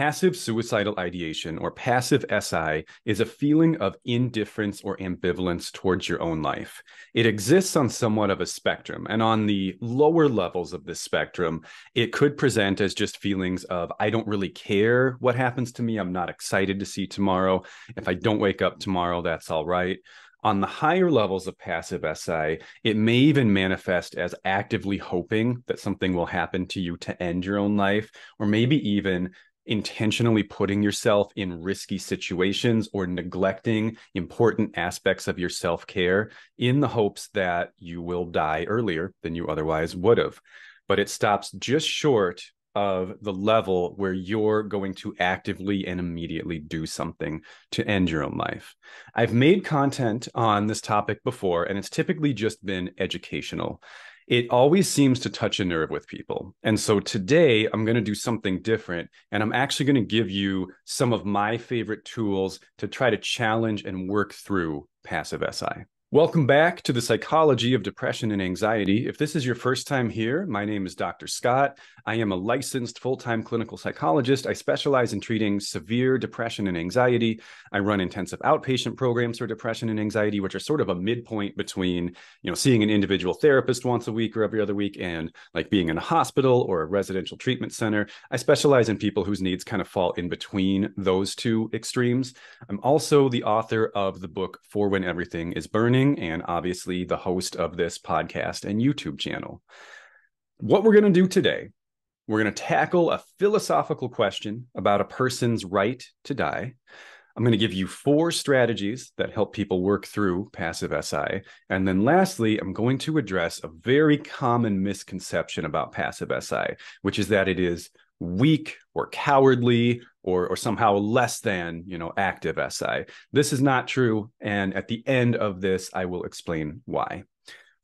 Passive suicidal ideation, or passive SI, is a feeling of indifference or ambivalence towards your own life. It exists on somewhat of a spectrum, and on the lower levels of this spectrum, it could present as just feelings of, I don't really care what happens to me. I'm not excited to see tomorrow. If I don't wake up tomorrow, that's all right. On the higher levels of passive SI, it may even manifest as actively hoping that something will happen to you to end your own life, or maybe even intentionally putting yourself in risky situations or neglecting important aspects of your self-care in the hopes that you will die earlier than you otherwise would have. But it stops just short of the level where you're going to actively and immediately do something to end your own life. I've made content on this topic before, and it's typically just been educational. It always seems to touch a nerve with people. And so today I'm going to do something different, and I'm actually going to give you some of my favorite tools to try to challenge and work through passive SI. Welcome back to The Psychology of Depression and Anxiety. If this is your first time here, my name is Dr. Scott. I am a licensed full-time clinical psychologist. I specialize in treating severe depression and anxiety. I run intensive outpatient programs for depression and anxiety, which are sort of a midpoint between, seeing an individual therapist once a week or every other week and like being in a hospital or a residential treatment center. I specialize in people whose needs kind of fall in between those two extremes. I'm also the author of the book For When Everything is Burning, and obviously the host of this podcast and YouTube channel. What we're going to do today, we're going to tackle a philosophical question about a person's right to die. I'm going to give you 4 strategies that help people work through passive SI. And then lastly, I'm going to address a very common misconception about passive SI, which is that it is weak or cowardly or somehow less than, active SI. This is not true. And at the end of this, I will explain why.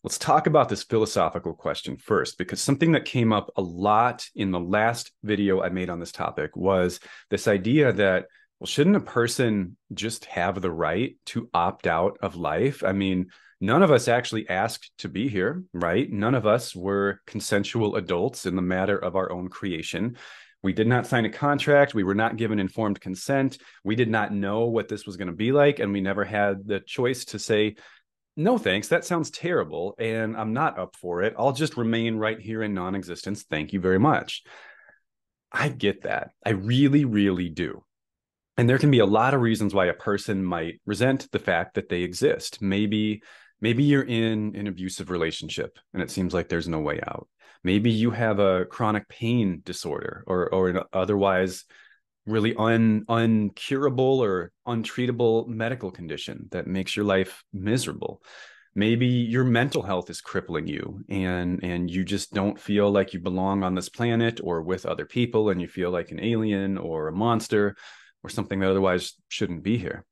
Let's talk about this philosophical question first, because something that came up a lot in the last video I made on this topic was this idea that, well, shouldn't a person just have the right to opt out of life? I mean, none of us actually asked to be here, right? None of us were consensual adults in the matter of our own creation. We did not sign a contract. We were not given informed consent. We did not know what this was going to be like. And we never had the choice to say, no, thanks. That sounds terrible. And I'm not up for it. I'll just remain right here in non-existence. Thank you very much. I get that. I really, really do. And there can be a lot of reasons why a person might resent the fact that they exist. Maybe you're in an abusive relationship and it seems like there's no way out. Maybe you have a chronic pain disorder or an otherwise really uncurable or untreatable medical condition that makes your life miserable. Maybe your mental health is crippling you and you just don't feel like you belong on this planet or with other people, and you feel like an alien or a monster or something that otherwise shouldn't be here.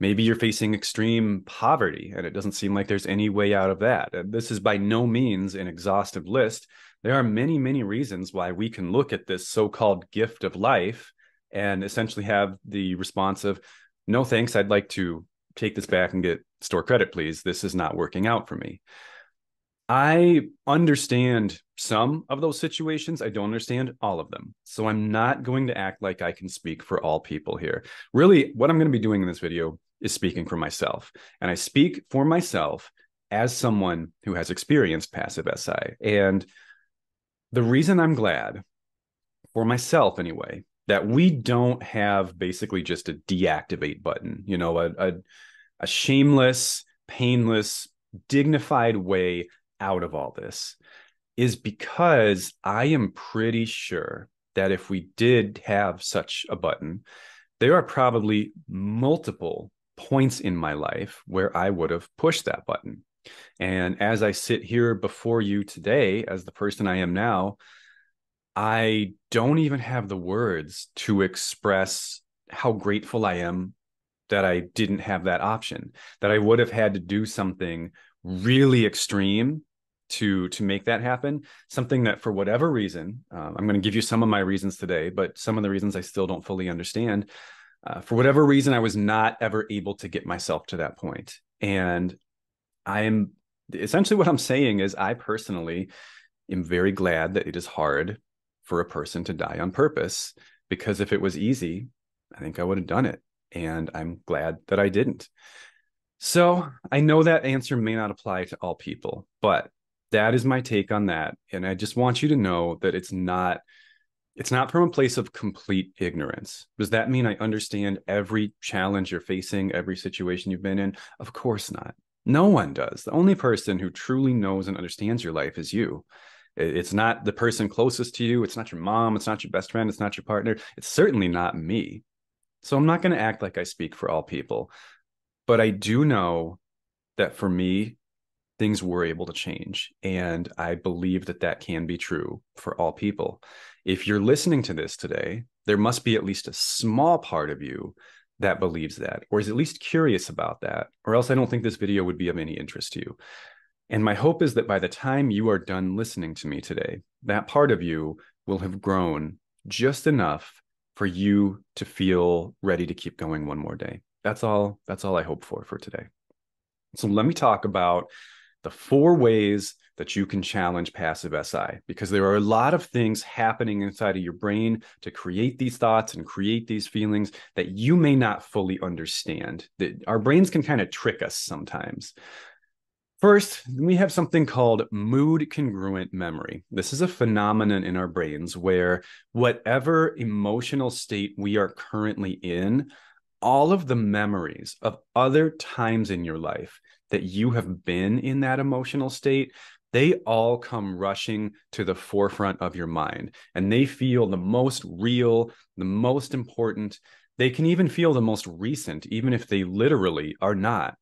Maybe you're facing extreme poverty and it doesn't seem like there's any way out of that. This is by no means an exhaustive list. There are many, many reasons why we can look at this so-called gift of life and essentially have the response of, no thanks, I'd like to take this back and get store credit, please. This is not working out for me. I understand some of those situations. I don't understand all of them. So I'm not going to act like I can speak for all people here. Really, what I'm going to be doing in this video is speaking for myself. And I speak for myself as someone who has experienced passive SI. And the reason I'm glad, for myself anyway, that we don't have basically just a deactivate button, a shameless, painless, dignified way out of all this, is because I am pretty sure that if we did have such a button, there are probably multiple points in my life where I would have pushed that button. And as I sit here before you today, as the person I am now, I don't even have the words to express how grateful I am that I didn't have that option, that I would have had to do something really extreme to make that happen. Something that, for whatever reason, I'm going to give you some of my reasons today, but some of the reasons I still don't fully understand. For whatever reason, I was not ever able to get myself to that point. And essentially what I'm saying is I personally am very glad that it is hard for a person to die on purpose. because if it was easy, I think I would have done it. And I'm glad that I didn't. So I know that answer may not apply to all people, but that is my take on that. And I just want you to know that it's not from a place of complete ignorance. Does that mean I understand every challenge you're facing, every situation you've been in? Of course not. No one does. The only person who truly knows and understands your life is you. It's not the person closest to you. It's not your mom. It's not your best friend. It's not your partner. It's certainly not me. So I'm not going to act like I speak for all people. But I do know that for me, things were able to change. And I believe that that can be true for all people. If you're listening to this today, there must be at least a small part of you that believes that, or is at least curious about that, or else I don't think this video would be of any interest to you. And my hope is that by the time you are done listening to me today, that part of you will have grown just enough for you to feel ready to keep going one more day. That's all I hope for today. So let me talk about the 4 ways that you can challenge passive SI, because there are a lot of things happening inside of your brain to create these thoughts and create these feelings that you may not fully understand. That our brains can kind of trick us sometimes. First, we have something called mood congruent memory. This is a phenomenon in our brains where whatever emotional state we are currently in, all of the memories of other times in your life that you have been in that emotional state, they all come rushing to the forefront of your mind, and they feel the most real, the most important. They can even feel the most recent, even if they literally are not.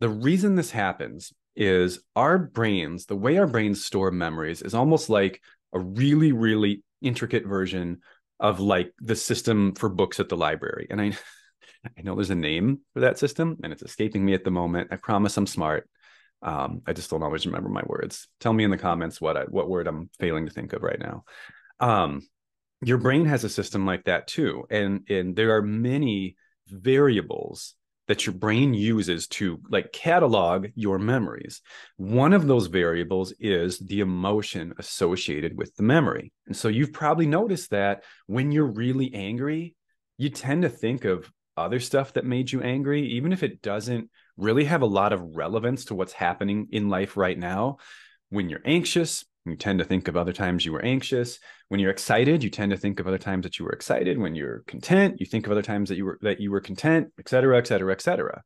The reason this happens is our brains, the way our brains store memories is almost like a really, really intricate version of like the system for books at the library. And I know there's a name for that system, and it's escaping me at the moment. I promise I'm smart. I just don't always remember my words. Tell me in the comments what word I'm failing to think of right now. Your brain has a system like that too. And there are many variables that your brain uses to like catalog your memories. One of those variables is the emotion associated with the memory. And so you've probably noticed that when you're really angry, you tend to think of other stuff that made you angry, even if it doesn't really have a lot of relevance to what's happening in life right now. When you're anxious, you tend to think of other times you were anxious. When you're excited, you tend to think of other times that you were excited. When you're content, you think of other times that you were content, et cetera, et cetera, et cetera.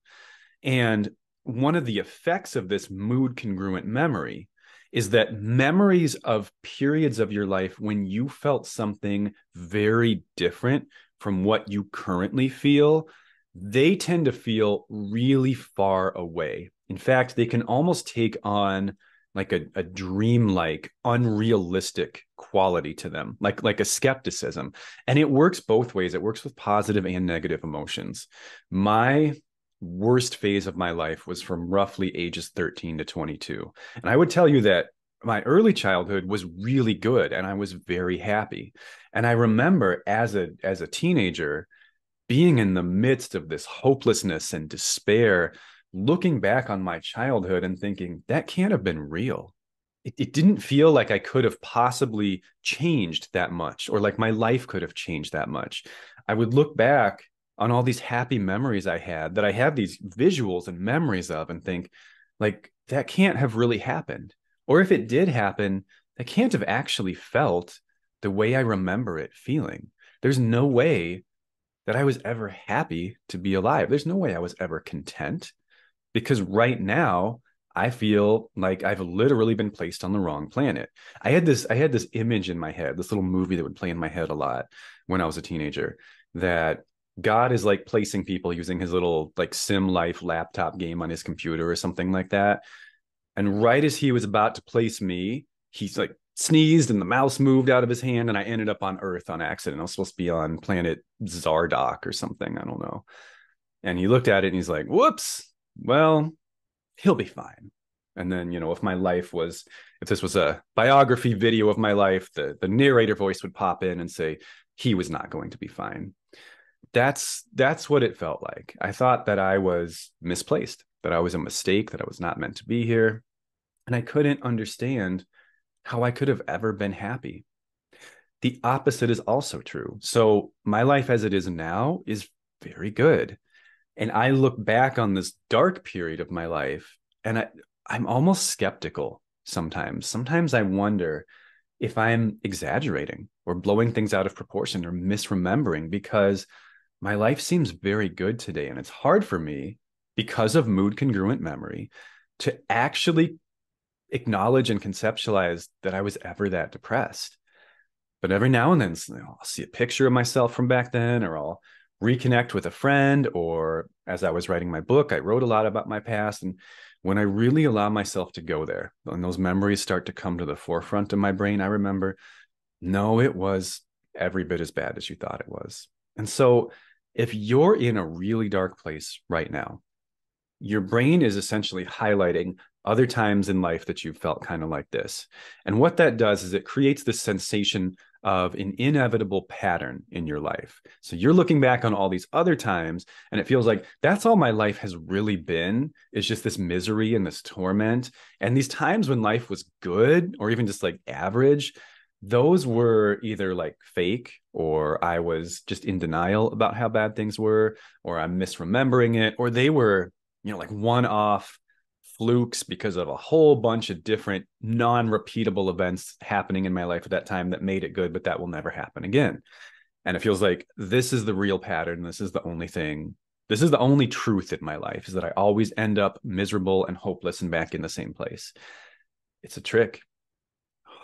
And one of the effects of this mood congruent memory is that memories of periods of your life when you felt something very different from what you currently feel, they tend to feel really far away. In fact, they can almost take on like a dreamlike, unrealistic quality to them, like a skepticism. And it works both ways. It works with positive and negative emotions. My worst phase of my life was from roughly ages 13 to 22. And I would tell you that my early childhood was really good, and I was very happy. And I remember as a teenager being in the midst of this hopelessness and despair, looking back on my childhood and thinking, that can't have been real. It didn't feel like I could have possibly changed that much, or like my life could have changed that much. I would look back on all these happy memories I had, that I have these visuals and memories of, and think, like, that can't have really happened. Or if it did happen, I can't have actually felt the way I remember it feeling. There's no way that I was ever happy to be alive. There's no way I was ever content, because right now I feel like I've literally been placed on the wrong planet. I had this image in my head, this little movie that would play in my head a lot when I was a teenager, that God is like placing people using his little like sim life laptop game on his computer or something like that. And right as he was about to place me, he's like sneezed and the mouse moved out of his hand, and I ended up on Earth on accident. I was supposed to be on planet Zardok or something. I don't know. And he looked at it and he's like, whoops, well, he'll be fine. And then, you know, if this was a biography video of my life, the narrator voice would pop in and say, he was not going to be fine. That's what it felt like. I thought that I was misplaced, that I was a mistake, that I was not meant to be here. And I couldn't understand how I could have ever been happy. The opposite is also true. So my life as it is now is very good. And I look back on this dark period of my life and I'm almost skeptical sometimes. Sometimes I wonder if I'm exaggerating or blowing things out of proportion or misremembering, because my life seems very good today. And it's hard for me, because of mood congruent memory, to actually acknowledge and conceptualize that I was ever that depressed. But every now and then, I'll see a picture of myself from back then, or I'll reconnect with a friend, or as I was writing my book, I wrote a lot about my past. And when I really allow myself to go there, when those memories start to come to the forefront of my brain, I remember, no, it was every bit as bad as you thought it was. And so if you're in a really dark place right now, your brain is essentially highlighting other times in life that you've felt kind of like this. And what that does is it creates this sensation of an inevitable pattern in your life. So you're looking back on all these other times and it feels like that's all my life has really been, is just this misery and this torment. And these times when life was good or even just like average, those were either like fake, or I was just in denial about how bad things were, or I'm misremembering it, or they were, you know, like one-off flukes because of a whole bunch of different non-repeatable events happening in my life at that time that made it good, but that will never happen again. And it feels like this is the real pattern. This is the only thing. This is the only truth in my life, is that I always end up miserable and hopeless and back in the same place. It's a trick.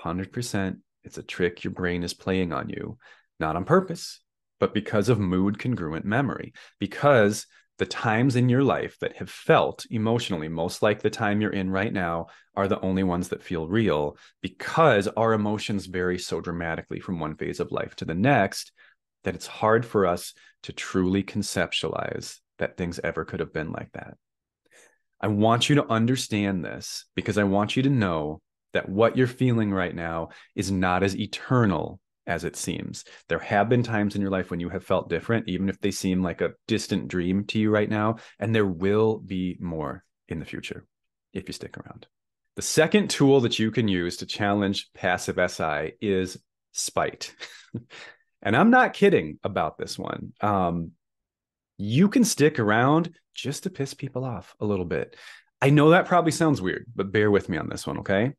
100%. It's a trick your brain is playing on you, not on purpose, but because of mood congruent memory, because the times in your life that have felt emotionally most like the time you're in right now are the only ones that feel real, because our emotions vary so dramatically from one phase of life to the next that it's hard for us to truly conceptualize that things ever could have been like that. I want you to understand this, because I want you to know that what you're feeling right now is not as eternal as it seems. There have been times in your life when you have felt different, even if they seem like a distant dream to you right now, and there will be more in the future if you stick around. The second tool that you can use to challenge passive SI is spite. And I'm not kidding about this one. You can stick around just to piss people off a little bit. I know that probably sounds weird, but bear with me on this one, okay?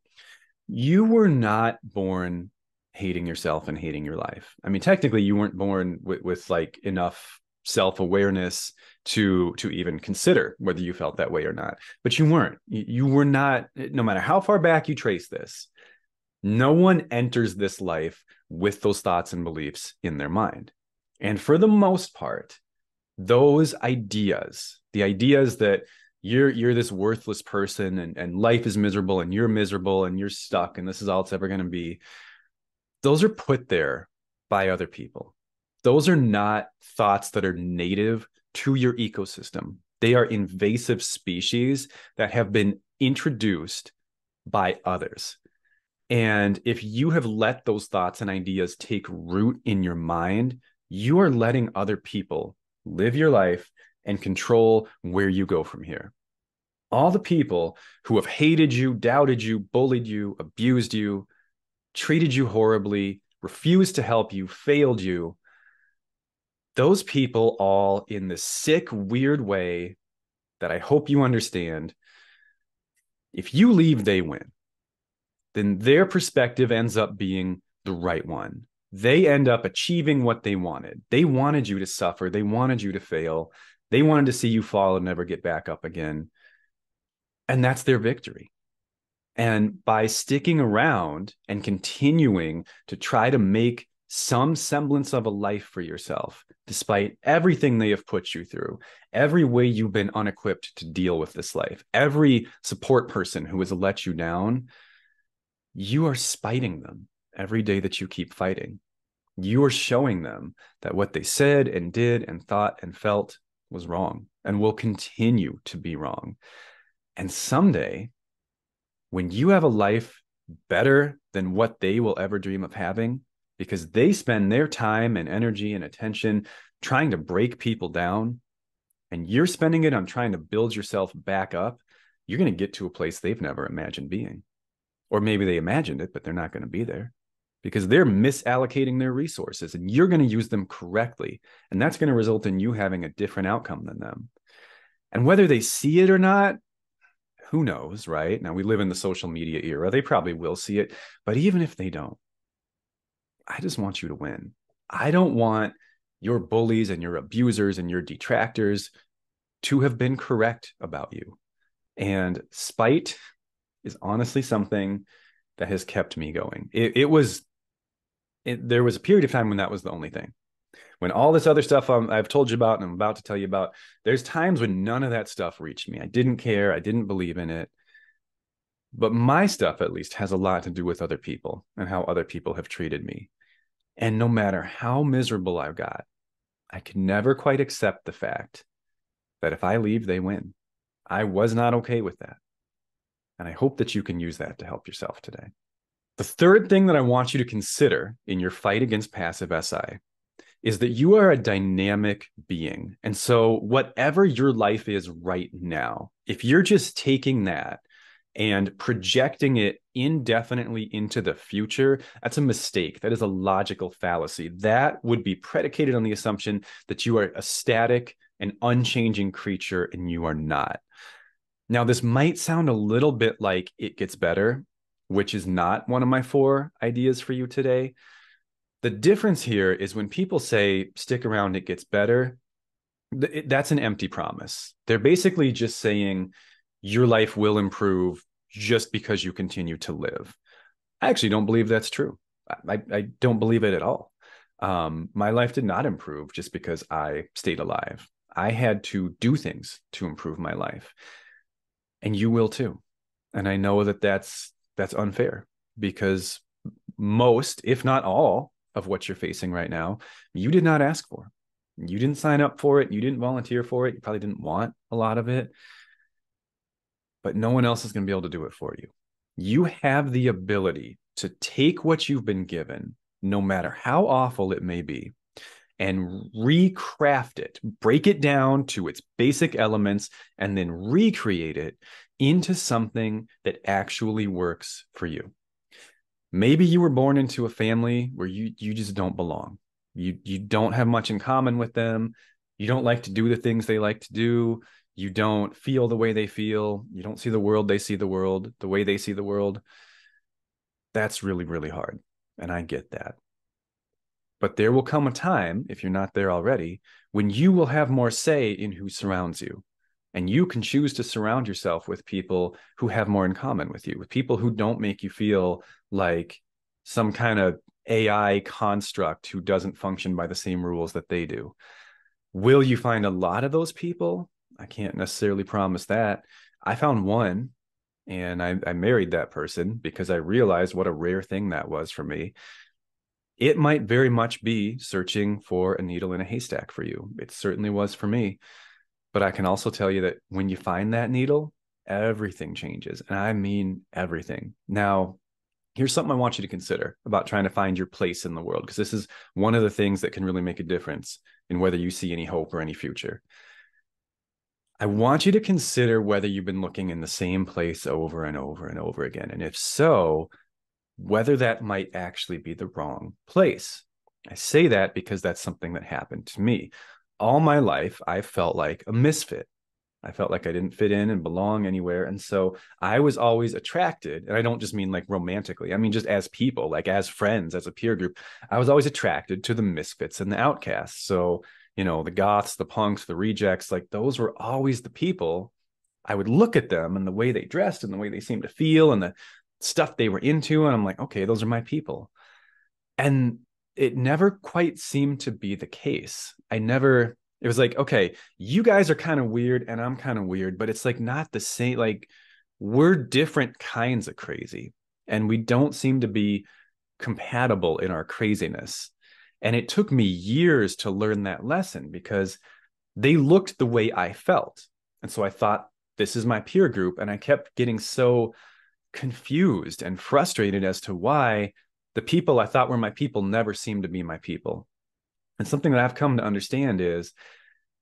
You were not born hating yourself and hating your life. I mean, technically you weren't born with like enough self-awareness to even consider whether you felt that way or not, but you weren't. You were not, no matter how far back you trace this, no one enters this life with those thoughts and beliefs in their mind. And for the most part, those ideas, the ideas that you're this worthless person and life is miserable and you're stuck and this is all it's ever going to be, those are put there by other people. Those are not thoughts that are native to your ecosystem. They are invasive species that have been introduced by others. And if you have let those thoughts and ideas take root in your mind, you are letting other people live your life and control where you go from here. All the people who have hated you, doubted you, bullied you, abused you, treated you horribly, refused to help you, failed you, those people all, in this sick, weird way that I hope you understand, if you leave, they win. Then their perspective ends up being the right one. They end up achieving what they wanted. They wanted you to suffer. They wanted you to fail. They wanted to see you fall and never get back up again. And that's their victory. And by sticking around and continuing to try to make some semblance of a life for yourself, despite everything they have put you through, every way you've been unequipped to deal with this life, every support person who has let you down, you are spiting them every day that you keep fighting. You are showing them that what they said and did and thought and felt was wrong and will continue to be wrong. And someday, when you have a life better than what they will ever dream of having, because they spend their time and energy and attention trying to break people down, and you're spending it on trying to build yourself back up, you're going to get to a place they've never imagined being. Or maybe they imagined it, but they're not going to be there. because they're misallocating their resources and you're going to use them correctly. And that's going to result in you having a different outcome than them. And whether they see it or not, who knows, right? Now, we live in the social media era. They probably will see it. But even if they don't, I just want you to win. I don't want your bullies and your abusers and your detractors to have been correct about you. And spite is honestly something that has kept me going. There was a period of time when that was the only thing. When all this other stuff I've told you about and I'm about to tell you about, there's times when none of that stuff reached me. I didn't care. I didn't believe in it. But my stuff, at least, has a lot to do with other people and how other people have treated me. And no matter how miserable I've got, I can never quite accept the fact that if I leave, they win. I was not okay with that. And I hope that you can use that to help yourself today. The third thing that I want you to consider in your fight against passive SI is that you are a dynamic being. And so whatever your life is right now, if you're just taking that and projecting it indefinitely into the future, that's a mistake. That is a logical fallacy. That would be predicated on the assumption that you are a static and unchanging creature, and you are not. Now, this might sound a little bit like It Gets Better, which is not one of my four ideas for you today. The difference here is when people say, stick around, it gets better, that's an empty promise. They're basically just saying, your life will improve just because you continue to live. I actually don't believe that's true. I don't believe it at all. My life did not improve just because I stayed alive. I had to do things to improve my life. And you will too. And I know that that's unfair, because most, if not all, of what you're facing right now, you did not ask for. You didn't sign up for it. You didn't volunteer for it. You probably didn't want a lot of it. But no one else is going to be able to do it for you. You have the ability to take what you've been given, no matter how awful it may be, and recraft it, break it down to its basic elements, and then recreate it into something that actually works for you. Maybe you were born into a family where you just don't belong. You don't have much in common with them. You don't like to do the things they like to do. You don't feel the way they feel. You don't see the world. They see the world the way they see the world. That's really, really hard. And I get that. But there will come a time, if you're not there already, when you will have more say in who surrounds you. And you can choose to surround yourself with people who have more in common with you, with people who don't make you feel like some kind of AI construct who doesn't function by the same rules that they do. Will you find a lot of those people? I can't necessarily promise that. I found one, and I married that person because I realized what a rare thing that was for me. It might very much be searching for a needle in a haystack for you. It certainly was for me. But I can also tell you that when you find that needle, everything changes. And I mean everything. Now, here's something I want you to consider about trying to find your place in the world, because this is one of the things that can really make a difference in whether you see any hope or any future. I want you to consider whether you've been looking in the same place over and over and over again. And if so, whether that might actually be the wrong place. I say that because that's something that happened to me. All my life, I felt like a misfit. I felt like I didn't fit in and belong anywhere. And so I was always attracted. And I don't just mean like romantically. I mean, just as people, like as friends, as a peer group, I was always attracted to the misfits and the outcasts. So, you know, the goths, the punks, the rejects, like those were always the people. I would look at them and the way they dressed and the way they seemed to feel and the stuff they were into. And I'm like, okay, those are my people. And it never quite seemed to be the case. It was like, okay, you guys are kind of weird and I'm kind of weird, but it's like not the same. Like, we're different kinds of crazy and we don't seem to be compatible in our craziness. And it took me years to learn that lesson, because they looked the way I felt. And so I thought, this is my peer group. And I kept getting so confused and frustrated as to why the people I thought were my people never seemed to be my people. And something that I've come to understand is,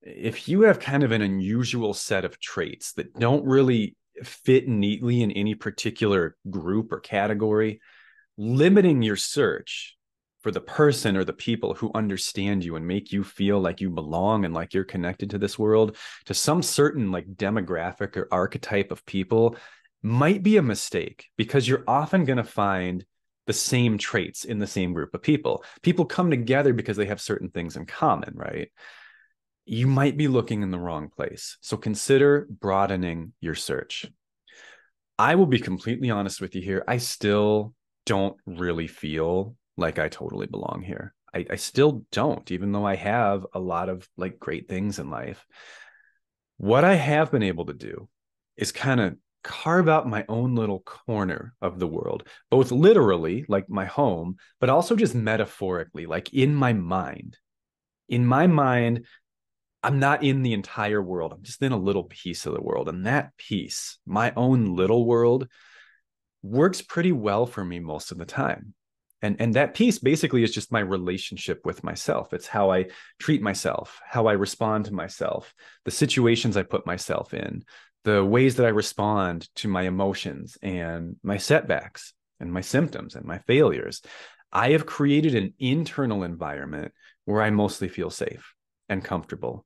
if you have kind of an unusual set of traits that don't really fit neatly in any particular group or category, limiting your search for the person or the people who understand you and make you feel like you belong and like you're connected to this world to some certain like demographic or archetype of people might be a mistake, because you're often going to find the same traits in the same group of people. People come together because they have certain things in common, right? You might be looking in the wrong place. So consider broadening your search. I will be completely honest with you here. I still don't really feel like I totally belong here. I still don't, even though I have a lot of like great things in life. What I have been able to do is kind of carve out my own little corner of the world, both literally, like my home, but also just metaphorically, like in my mind. In my mind, I'm not in the entire world. I'm just in a little piece of the world. And that piece, my own little world, works pretty well for me most of the time. And that piece basically is just my relationship with myself. It's how I treat myself, how I respond to myself, the situations I put myself in, the ways that I respond to my emotions and my setbacks and my symptoms and my failures. I have created an internal environment where I mostly feel safe and comfortable.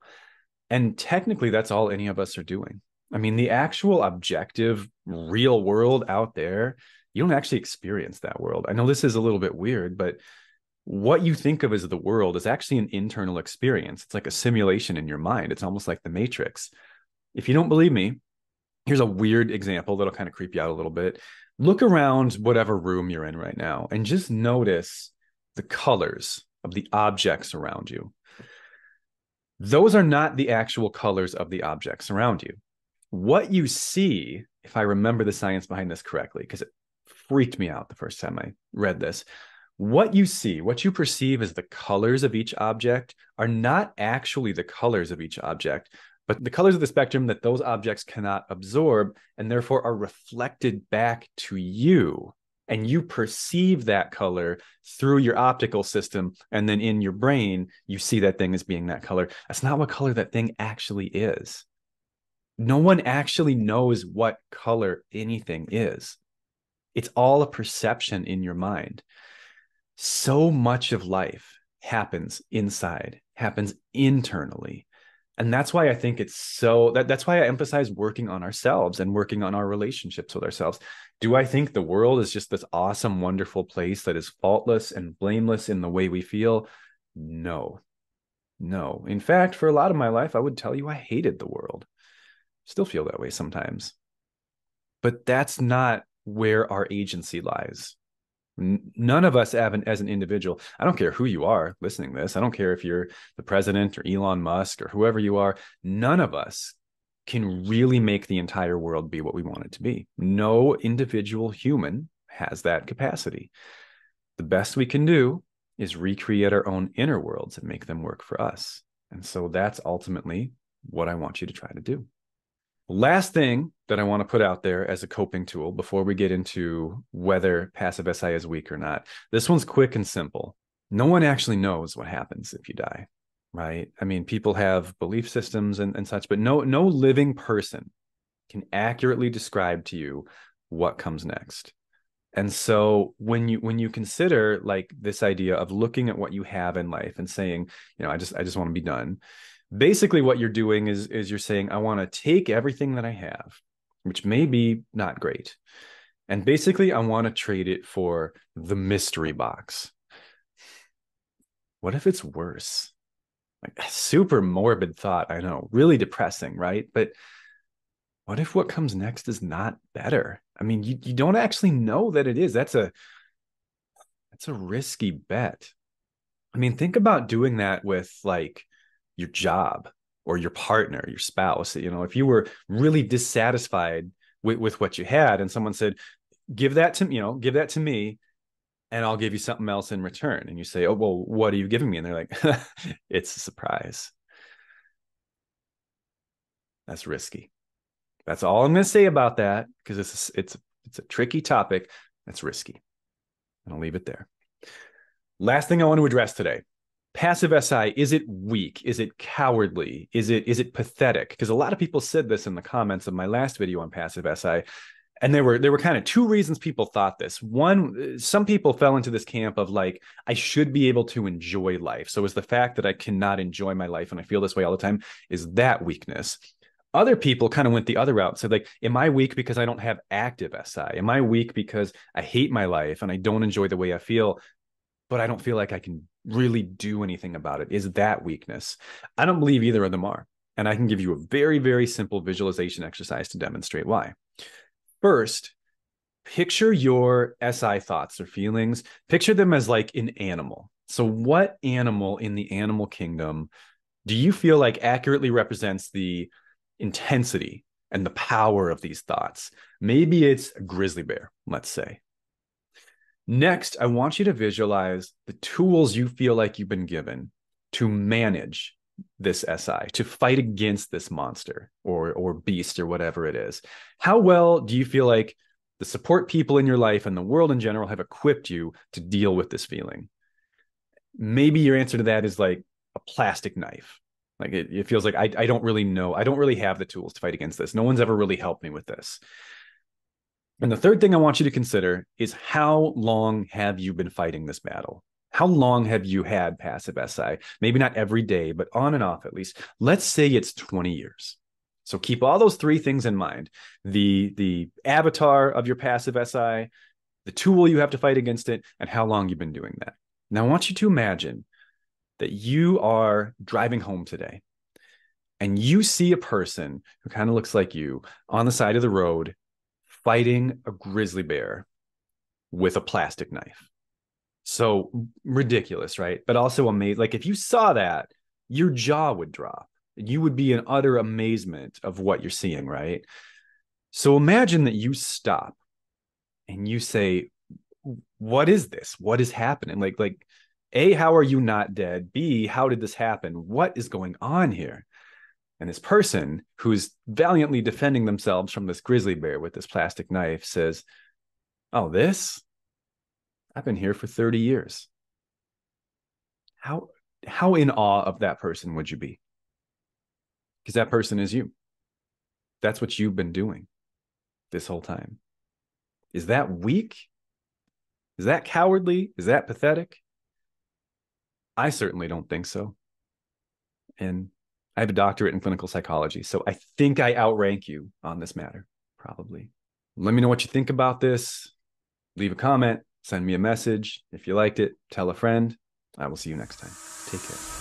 And technically, that's all any of us are doing. I mean, the actual objective real world out there, you don't actually experience that world. I know this is a little bit weird, but what you think of as the world is actually an internal experience. It's like a simulation in your mind. It's almost like the Matrix. If you don't believe me, here's a weird example that'll kind of creep you out a little bit. Look around whatever room you're in right now and just notice the colors of the objects around you. Those are not the actual colors of the objects around you. What you see, if I remember the science behind this correctly, because it freaked me out the first time I read this, what you see, what you perceive as the colors of each object are not actually the colors of each object, but the colors of the spectrum that those objects cannot absorb and therefore are reflected back to you. And you perceive that color through your optical system. And then in your brain, you see that thing as being that color. That's not what color that thing actually is. No one actually knows what color anything is. It's all a perception in your mind. So much of life happens inside, happens internally. And that's why I think it's so, that's why I emphasize working on ourselves and working on our relationships with ourselves. Do I think the world is just this awesome, wonderful place that is faultless and blameless in the way we feel? No, no. In fact, for a lot of my life, I would tell you I hated the world. Still feel that way sometimes. But that's not where our agency lies. None of us have as an individual. I don't care who you are listening to this. I don't care if you're the president or Elon Musk or whoever you are. None of us can really make the entire world be what we want it to be. No individual human has that capacity. The best we can do is recreate our own inner worlds and make them work for us. And so that's ultimately what I want you to try to do. Last thing that I want to put out there as a coping tool before we get into whether passive SI is weak or not. This one's quick and simple. No one actually knows what happens if you die, right? I mean, people have belief systems and such, but no living person can accurately describe to you what comes next. And so when you consider like this idea of looking at what you have in life and saying, you know, I just want to be done. Basically, what you're doing is you're saying, I want to take everything that I have, which may be not great. And basically, I want to trade it for the mystery box. What if it's worse? Like a super morbid thought, I know, really depressing, right? But what if what comes next is not better? I mean, you don't actually know that it is. That's a risky bet. I mean, think about doing that with like your job or your partner, your spouse. You know, if you were really dissatisfied with what you had and someone said, give that to me and I'll give you something else in return. And you say, oh, well, what are you giving me? And they're like, it's a surprise. That's risky. That's all I'm going to say about that, because it's a tricky topic. That's risky. And I'll leave it there. Last thing I want to address today. Passive SI, is it weak? Is it cowardly? Is it pathetic? Because a lot of people said this in the comments of my last video on passive SI. And there were kind of two reasons people thought this. One, some people fell into this camp of like, I should be able to enjoy life. So is the fact that I cannot enjoy my life and I feel this way all the time, is that weakness? Other people kind of went the other route. So like, am I weak because I don't have active SI? Am I weak because I hate my life and I don't enjoy the way I feel, but I don't feel like I can really do anything about it? Is that weakness? I don't believe either of them are. And I can give you a very, very simple visualization exercise to demonstrate why. First, picture your SI thoughts or feelings. Picture them as like an animal. So what animal in the animal kingdom do you feel like accurately represents the intensity and the power of these thoughts? Maybe it's a grizzly bear, let's say. Next, I want you to visualize the tools you feel like you've been given to manage this SI, to fight against this monster or beast or whatever it is. How well do you feel like the support people in your life and the world in general have equipped you to deal with this feeling? Maybe your answer to that is like a plastic knife. Like it feels like I don't really know. I don't really have the tools to fight against this. No one's ever really helped me with this. And the third thing I want you to consider is, how long have you been fighting this battle? How long have you had passive SI? Maybe not every day, but on and off at least. Let's say it's 20 years. So keep all those three things in mind. The avatar of your passive SI, the tool you have to fight against it, and how long you've been doing that. Now I want you to imagine that you are driving home today and you see a person who kind of looks like you on the side of the road fighting a grizzly bear with a plastic knife. So ridiculous, right? But also amazing. Like if you saw that, your jaw would drop. You would be in utter amazement of what you're seeing, right? So imagine that you stop and you say, what is this? What is happening? Like A, how are you not dead? B, how did this happen? What is going on here? And this person who's valiantly defending themselves from this grizzly bear with this plastic knife says, oh, this? I've been here for 30 years. How in awe of that person would you be? Because that person is you. That's what you've been doing this whole time. Is that weak? Is that cowardly? Is that pathetic? I certainly don't think so. And I have a doctorate in clinical psychology, so I think I outrank you on this matter, probably. Let me know what you think about this. Leave a comment, send me a message. If you liked it, tell a friend. I will see you next time. Take care.